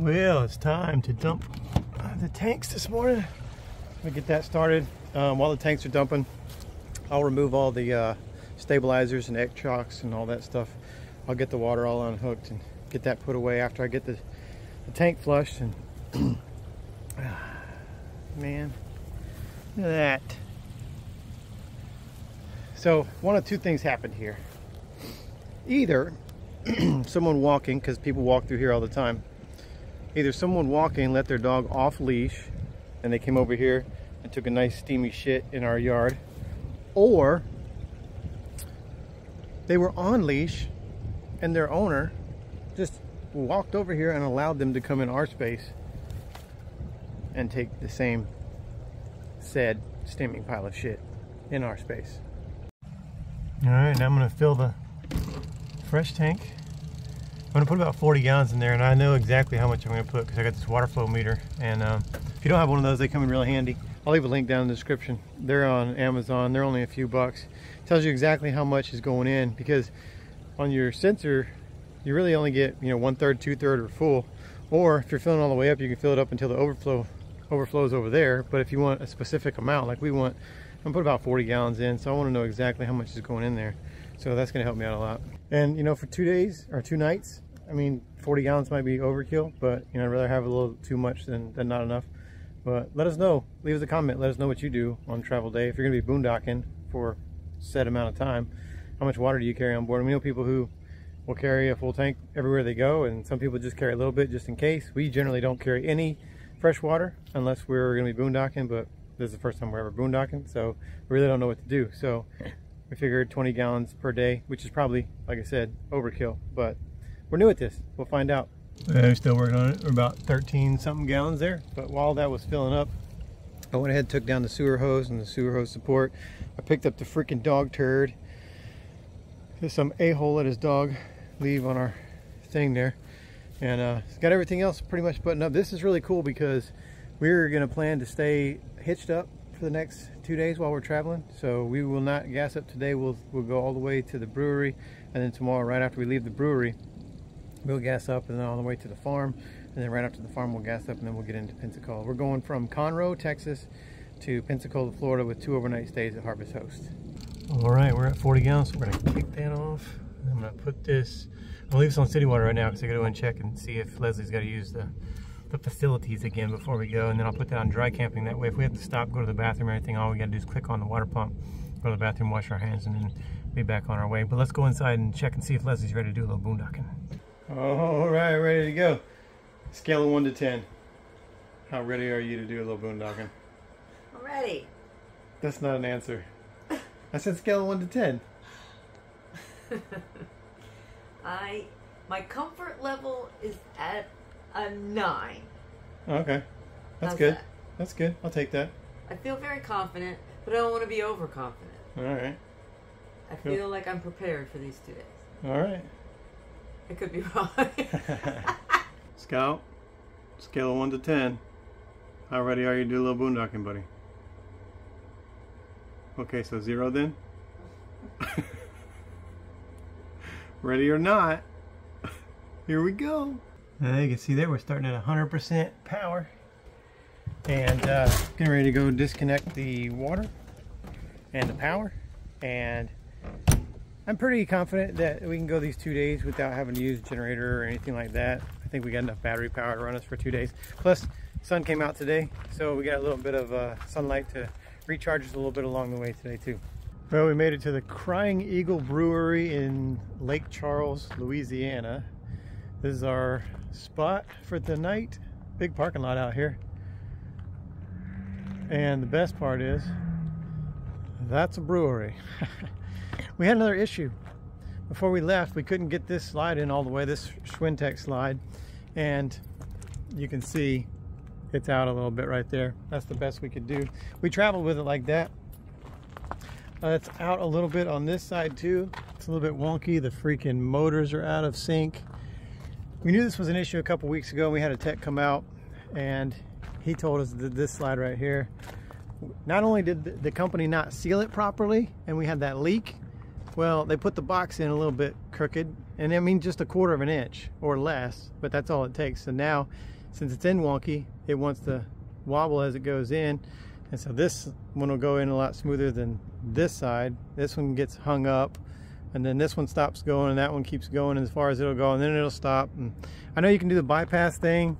Well, it's time to dump the tanks this morning. Let me get that started. While the tanks are dumping, I'll remove all the stabilizers and egg chocks and all that stuff. I'll get the water all unhooked and get that put away after I get the tank flushed. And man, look at that. So one of two things happened here. Either someone walking, because people walk through here all the time, either someone walking let their dog off leash and they came over here and took a nice steamy shit in our yard, or they were on leash and their owner just walked over here and allowed them to come in our space and take the same said steaming pile of shit in our space. All right, now I'm gonna fill the fresh tank. I'm gonna put about 40 gallons in there, and I know exactly how much I'm gonna put because I got this water flow meter. And if you don't have one of those, they come in really handy. I'll leave a link down in the description. They're on Amazon, they're only a few bucks. It tells you exactly how much is going in, because on your sensor, you really only get, you know, 1/3, 2/3 or full. Or if you're filling all the way up, you can fill it up until the overflows over there. But if you want a specific amount, like we want, I'm gonna put about 40 gallons in, so I wanna know exactly how much is going in there. So that's gonna help me out a lot. And you know, for 2 days or 2 nights, I mean, 40 gallons might be overkill, but you know, I'd rather have a little too much than not enough. But let us know, leave us a comment, let us know what you do on travel day. If you're gonna be boondocking for a set amount of time, how much water do you carry on board? And we know people who will carry a full tank everywhere they go, and some people just carry a little bit just in case. We generally don't carry any fresh water unless we're gonna be boondocking, but this is the first time we're ever boondocking, so we really don't know what to do. So we figured 20 gallons per day, which is probably, like I said, overkill, but we're new at this. We'll find out. We're still working on it. We're about 13 something gallons there. But while that was filling up, I went ahead and took down the sewer hose and the sewer hose support. I picked up the freaking dog turd. There's some a-hole let his dog leave on our thing there. And it's got everything else pretty much buttoned up. This is really cool because we're gonna plan to stay hitched up for the next 2 days while we're traveling. So we will not gas up today. We'll go all the way to the brewery, and then tomorrow, right after we leave the brewery, we'll gas up, and then all the way to the farm, and then right after the farm we'll gas up, and then we'll get into Pensacola. We're going from Conroe, Texas to Pensacola, Florida, with 2 overnight stays at Harvest Hosts. All right, we're at 40 gallons. So we're gonna kick that off. I'm gonna put this, I'll leave this on city water right now because I gotta go and check and see if Leslie's gotta use the facilities again before we go, and then I'll put that on dry camping. That way if we have to stop, go to the bathroom or anything, all we gotta do is click on the water pump, go to the bathroom, wash our hands, and then be back on our way. But let's go inside and check and see if Leslie's ready to do a little boondocking. All right, ready to go. Scale of 1 to 10, how ready are you to do a little boondocking? I'm ready. That's not an answer. I said scale of 1 to 10. My comfort level is at a 9. Okay, that's good. That? That's good. I'll take that. I feel very confident, but I don't want to be overconfident. All right. I cool. Feel like I'm prepared for these 2 days. All right. I could be wrong. Scout, scale of 1 to 10. How ready are you to do a little boondocking, buddy? Okay, so 0 then. Ready or not, here we go. Now you can see there, we're starting at 100% power, and getting ready to go disconnect the water and the power. And I'm pretty confident that we can go these 2 days without having to use a generator or anything like that. I think we got enough battery power to run us for 2 days. Plus, the sun came out today, so we got a little bit of sunlight to recharge us a little bit along the way today too. Well, we made it to the Crying Eagle Brewery in Lake Charles, Louisiana. This is our spot for the night. Big parking lot out here. And the best part is, that's a brewery. We had another issue. Before we left, we couldn't get this slide in all the way, this Schwintech slide. And you can see it's out a little bit right there. That's the best we could do. We traveled with it like that. It's out a little bit on this side too. It's a little bit wonky. The freaking motors are out of sync. We knew this was an issue a couple weeks ago. We had a tech come out, and he told us that this slide right here, not only did the company not seal it properly and we had that leak, Well, they put the box in a little bit crooked, and I mean just 1/4 of an inch or less, but that's all it takes. So now, since it's in wonky, it wants to wobble as it goes in, and so this one will go in a lot smoother than this side. This one gets hung up, and then this one stops going, and that one keeps going as far as it'll go, and then it'll stop. And I know you can do the bypass thing.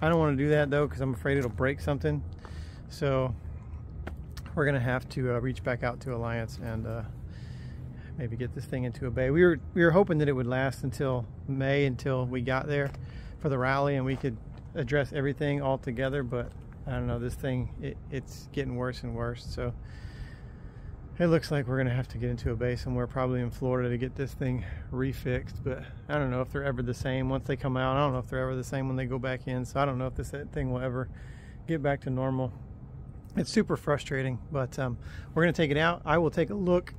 I don't want to do that though, because I'm afraid it'll break something. So we're gonna have to reach back out to Alliance and maybe get this thing into a bay. We were hoping that it would last until May, until we got there for the rally and we could address everything all together. But I don't know, this thing, it's getting worse and worse. So it looks like we're gonna have to get into a bay somewhere, probably in Florida, to get this thing refixed. But I don't know if they're ever the same once they come out. I don't know if they're ever the same when they go back in. So I don't know if this thing will ever get back to normal. It's super frustrating, but we're gonna take it out. I will take a look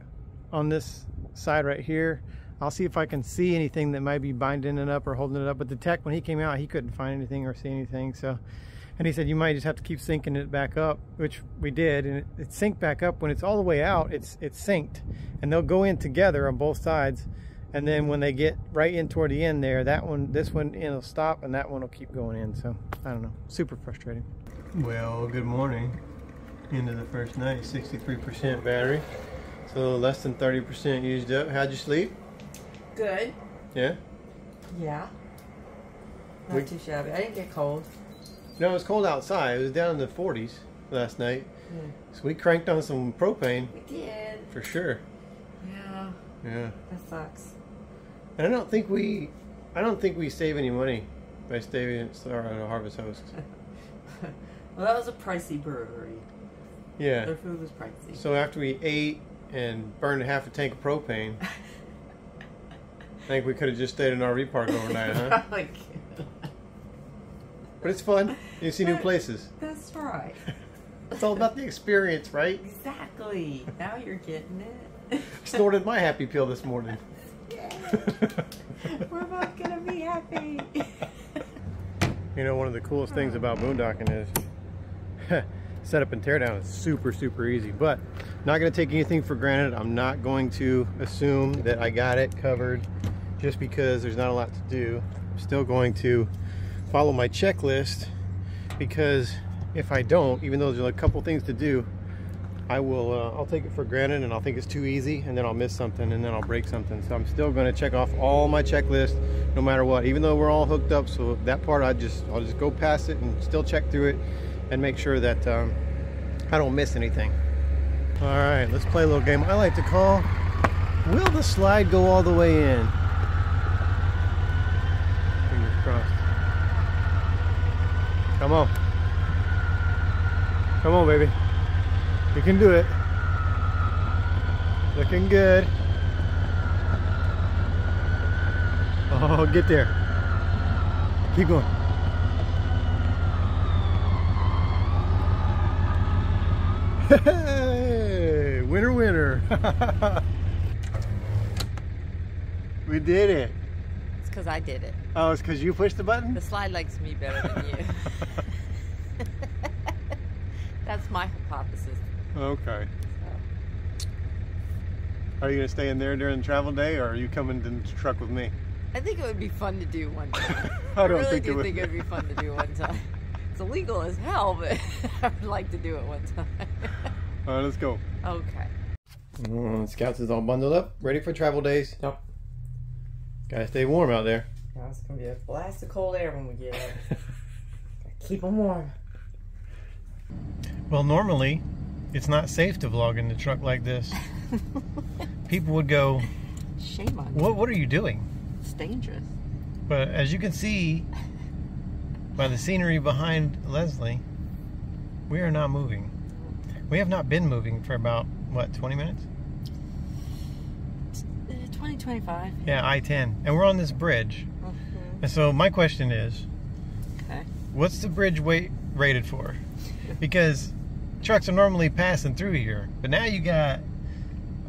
on this side right here. I'll see if I can see anything that might be binding it up or holding it up. But the tech, when he came out, he couldn't find anything or see anything. So, and he said, you might just have to keep syncing it back up, which we did. And it synced back up. When it's all the way out, it's synced. And they'll go in together on both sides. And then when they get right in toward the end there, that one, this one, it'll stop, and that one will keep going in. So, I don't know, super frustrating. Well, good morning. End of the first night, 63% battery. So less than 30% used up. How'd you sleep? Good. Yeah? Yeah. Not too shabby. I didn't get cold. No, it was cold outside. It was down in the 40s last night. Yeah. So we cranked on some propane. We did. For sure. Yeah. Yeah. That sucks. And I don't think we save any money by staying at a Harvest Host. Well, that was a pricey brewery. Yeah. Their food was pricey. So after we ate and burned half a tank of propane, I think we could have just stayed in an RV park overnight, huh? Like, but it's fun. You see new places. That's right. It's all about the experience, right? Exactly. Now you're getting it. Snorted my happy pill this morning. We're both gonna be happy. You know, one of the coolest things about boondocking is setup and tear down is super easy. But not going to take anything for granted. I'm not going to assume that I got it covered just because there's not a lot to do. I'm still going to follow my checklist, because if I don't, even though there's a couple things to do, I will I'll take it for granted, and I'll think it's too easy, and then I'll miss something, and then I'll break something. So I'm still going to check off all my checklist no matter what, even though we're all hooked up. So that part, I'll just go past it and still check through it and make sure that I don't miss anything. All right, let's play a little game I like to call, will the slide go all the way in? Fingers crossed. Come on. Come on, baby. You can do it. Looking good. Oh, get there. Keep going. Hey, winner, winner. We did it. It's because I did it. Oh, it's because you pushed the button? The slide likes me better than you. That's my hypothesis. Okay. So. Are you going to stay in there during the travel day, or are you coming in the truck with me? I think it would be fun to do one time. I really do think it would be fun to do one time. It's illegal as hell, but I would like to do it one time. All right, let's go. Okay. Scouts is all bundled up, ready for travel days. Yep. Gotta stay warm out there. Now it's gonna be a blast of cold air when we get out. Keep them warm. Well, normally, it's not safe to vlog in the truck like this. People would go, shame on you. What are you doing? It's dangerous. But as you can see, by the scenery behind Leslie, we are not moving. We have not been moving for about, what, 20 minutes? 20-25. Yeah, I-10. And we're on this bridge. Mm-hmm. And so my question is, okay, what's the bridge rated for? Because trucks are normally passing through here, but now you got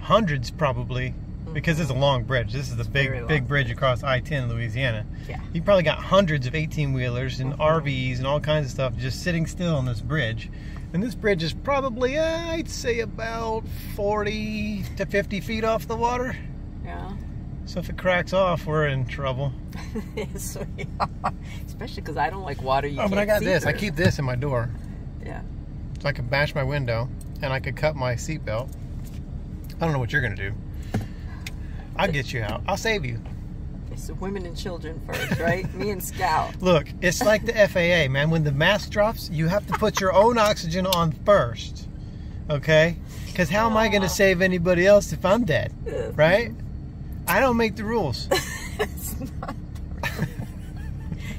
hundreds probably because it's a long bridge. This is the big bridge across I-10 in Louisiana. Yeah. You probably got hundreds of 18-wheelers and RVs and all kinds of stuff just sitting still on this bridge. And this bridge is probably, I'd say, about 40 to 50 feet off the water. Yeah. So if it cracks off, we're in trouble. Yes, we are. Especially because I don't like water. You can't but I got this. Through. I keep this in my door. Yeah. So I could bash my window and I could cut my seatbelt. I don't know what you're going to do. I'll get you out. I'll save you. It's the women and children first, right? Me and Scout. Look, it's like the FAA, man. When the mask drops, you have to put your own oxygen on first. Okay? Because how am I going to save anybody else if I'm dead? Right? I don't make the rules. It's not the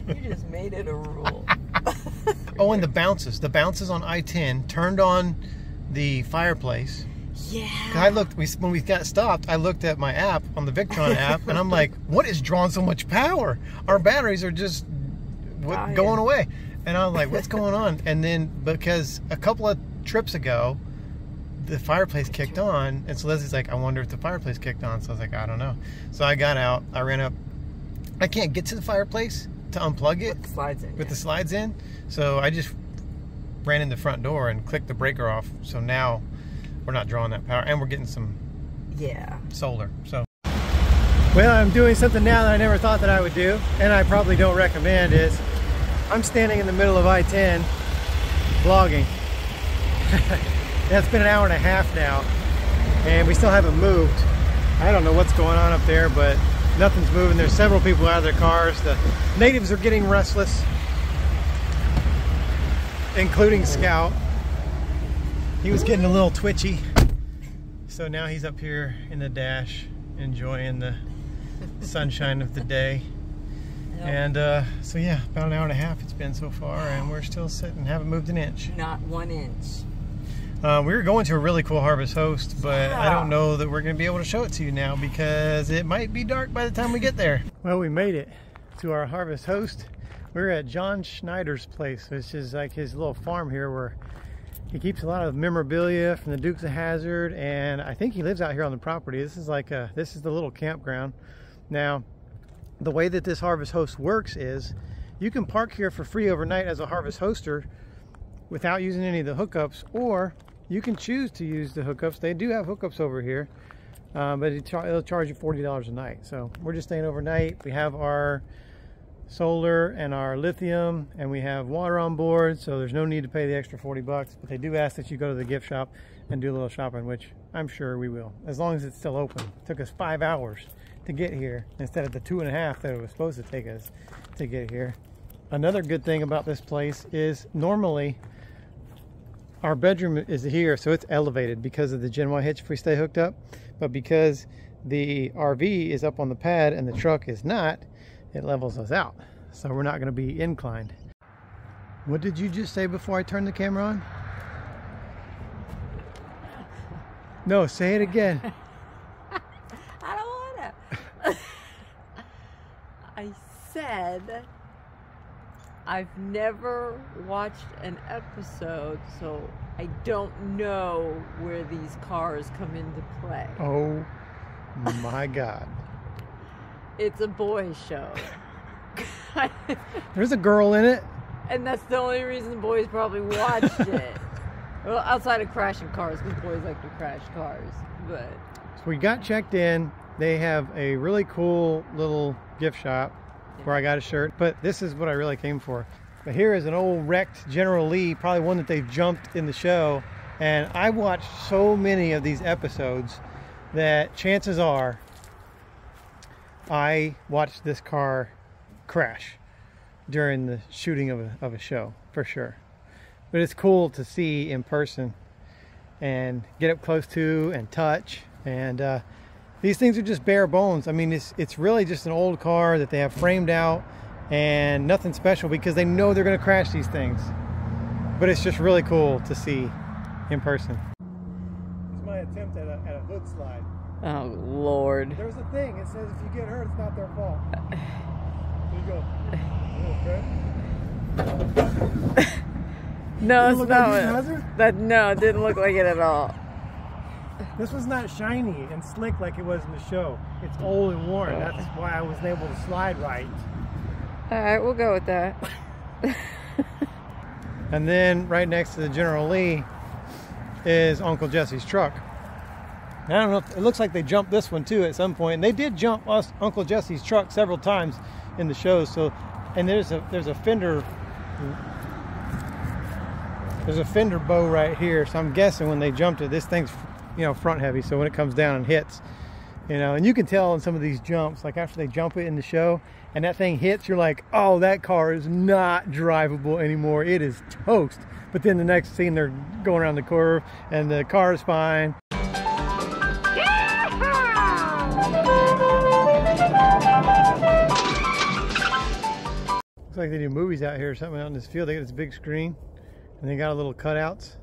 rule. You just made it a rule. Oh, and the bounces. The bounces on I-10 turned on the fireplace. Yeah. I looked, when we got stopped, I looked at my app, on the Victron app, and I'm like, what is drawing so much power? Our batteries are just going away. And I was like, what's going on? And then, because a couple of trips ago, the fireplace kicked on, and so Leslie's like, I wonder if the fireplace kicked on. So I was like, I don't know. So I got out, I ran up. I can't get to the fireplace to unplug it. With the slides in. With the slides in. So I just ran in the front door and clicked the breaker off. So now we're not drawing that power, and we're getting some solar. So, well, I'm doing something now that I never thought that I would do, and I probably don't recommend. Is I'm standing in the middle of I-10 vlogging. It's been an hour and a half now, and we still haven't moved. I don't know what's going on up there, but nothing's moving. There's several people out of their cars. The natives are getting restless, including Scout. He was getting a little twitchy, so now he's up here in the dash enjoying the sunshine of the day. Yep. And so yeah, about an hour and a half it's been so far, and we're still sitting, haven't moved an inch. Not one inch. We were going to a really cool Harvest Host, but I don't know that we're going to be able to show it to you now because it might be dark by the time we get there. Well, we made it to our Harvest Host. We're at John Schneider's place, which is like his little farm here where he keeps a lot of memorabilia from the Dukes of Hazzard, and I think he lives out here on the property. This is like a, this is the little campground. Now, the way that this Harvest Host works is you can park here for free overnight as a Harvest Hoster without using any of the hookups, or you can choose to use the hookups. They do have hookups over here, but it'll charge you $40 a night. So we're just staying overnight. We have our solar and our lithium, and we have water on board, so there's no need to pay the extra 40 bucks. But they do ask that you go to the gift shop and do a little shopping, which I'm sure we will, as long as it's still open. It took us 5 hours to get here instead of the 2.5 that it was supposed to take us to get here. Another good thing about this place is normally our bedroom is here, so it's elevated because of the Gen Y hitch if we stay hooked up, but because the RV is up on the pad and the truck is not, it levels us out, so we're not going to be inclined. What did you just say before I turned the camera on? No, say it again. I don't want to. I said I've never watched an episode, so I don't know where these cars come into play. Oh my God. It's a boys' show. There's a girl in it. And that's the only reason boys probably watched it. Well, outside of crashing cars, because boys like to crash cars. But so we got checked in. They have a really cool little gift shop where I got a shirt. But this is what I really came for. But here is an old wrecked General Lee, probably one that they've jumped in the show. And I watched so many of these episodes that chances are I watched this car crash during the shooting of a show, for sure. But it's cool to see in person and get up close to and touch. And these things are just bare bones. I mean, it's really just an old car that they have framed out and nothing special, because they know they're going to crash these things. But it's just really cool to see in person. It's my attempt at a hood slide. Oh, Lord. There's a thing. It says if you get hurt, it's not their fault. Here you go. Okay? No, it's not. That, no, it didn't look like it at all. This was not shiny and slick like it was in the show. It's old and worn. That's why I wasn't able to slide right. All right, we'll go with that. And then right next to the General Lee is Uncle Jesse's truck. I don't know if, it looks like they jumped this one too at some point. And they did jump Uncle Jesse's truck several times in the show. So, and there's a fender. There's a fender bow right here, so I'm guessing when they jumped it, this thing's, you know, front heavy, so when it comes down and hits, you know, and you can tell in some of these jumps, like after they jump it in the show and that thing hits, you're like, oh, that car is not drivable anymore, it is toast. But then the next scene they're going around the curve and the car is fine. Yeah! Looks like they do movies out here or something out in this field. They got this big screen. And they got a little cutouts.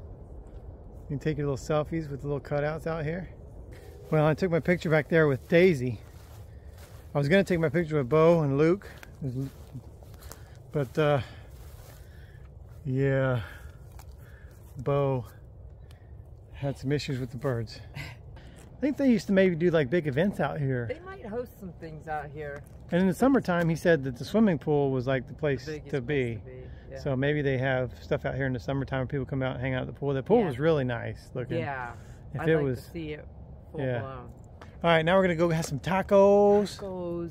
You can take your little selfies with the little cutouts out here. Well, I took my picture back there with Daisy. I was gonna take my picture with Bo and Luke, but yeah, Bo had some issues with the birds. I think they used to maybe do like big events out here. They might host some things out here. And in the summertime, he said that the swimming pool was like the place to be. Yeah. So maybe they have stuff out here in the summertime where people come out and hang out at the pool. The pool was really nice looking. Yeah, I'd like to see it full blown. All right, now we're gonna go have some tacos. Tacos.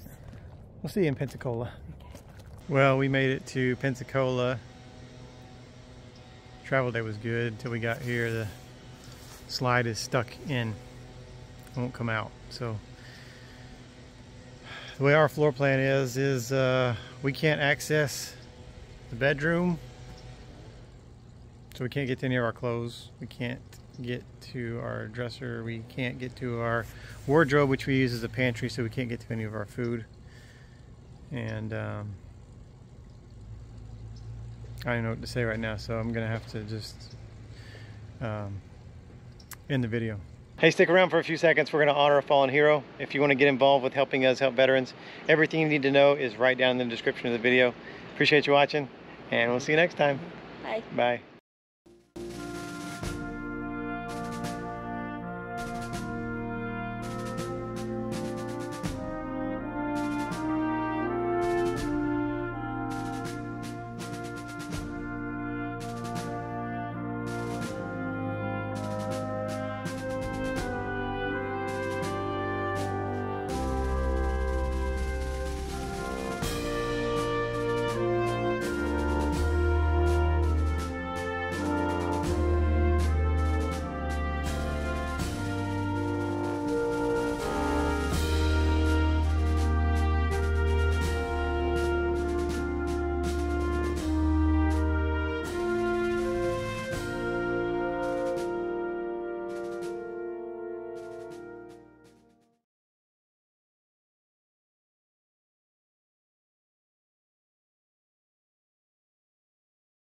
We'll see you in Pensacola. Okay. Well, we made it to Pensacola. Travel day was good until we got here. The slide is stuck in, it won't come out. So the way our floor plan is we can't access the bedroom, so we can't get to any of our clothes, we can't get to our dresser, we can't get to our wardrobe, which we use as a pantry, so we can't get to any of our food. And I don't know what to say right now, so I'm gonna have to just end the video. Hey, stick around for a few seconds. We're gonna honor a fallen hero. If you want to get involved with helping us help veterans, everything you need to know is right down in the description of the video. Appreciate you watching. And we'll see you next time. Bye. Bye.